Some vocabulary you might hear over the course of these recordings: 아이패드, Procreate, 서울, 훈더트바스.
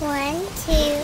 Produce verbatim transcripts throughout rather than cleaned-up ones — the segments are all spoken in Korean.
One, two,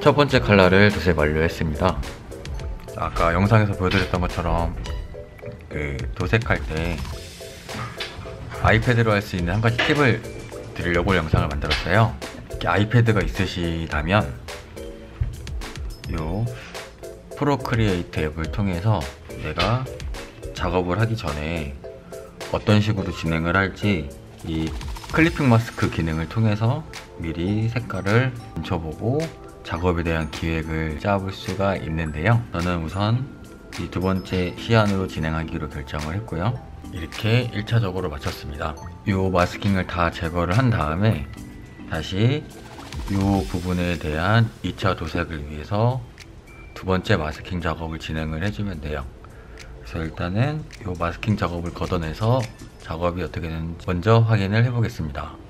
첫 번째 컬러를 도색 완료했습니다. 아까 영상에서 보여드렸던 것처럼 그 도색할 때 아이패드로 할 수 있는 한 가지 팁을 드리려고 영상을 만들었어요. 이렇게 아이패드가 있으시다면 요 프로크리에이트 앱을 통해서 내가 작업을 하기 전에 어떤 식으로 진행을 할지 이 클리핑 마스크 기능을 통해서 미리 색깔을 붙여보고 작업에 대한 기획을 짜볼 수가 있는데요, 저는 우선 이 두 번째 시안으로 진행하기로 결정을 했고요, 이렇게 일 차적으로 마쳤습니다. 이 마스킹을 다 제거를 한 다음에 다시 이 부분에 대한 이 차 도색을 위해서 두 번째 마스킹 작업을 진행을 해주면 돼요. 그래서 일단은 이 마스킹 작업을 걷어내서 작업이 어떻게 되는지 먼저 확인을 해보겠습니다.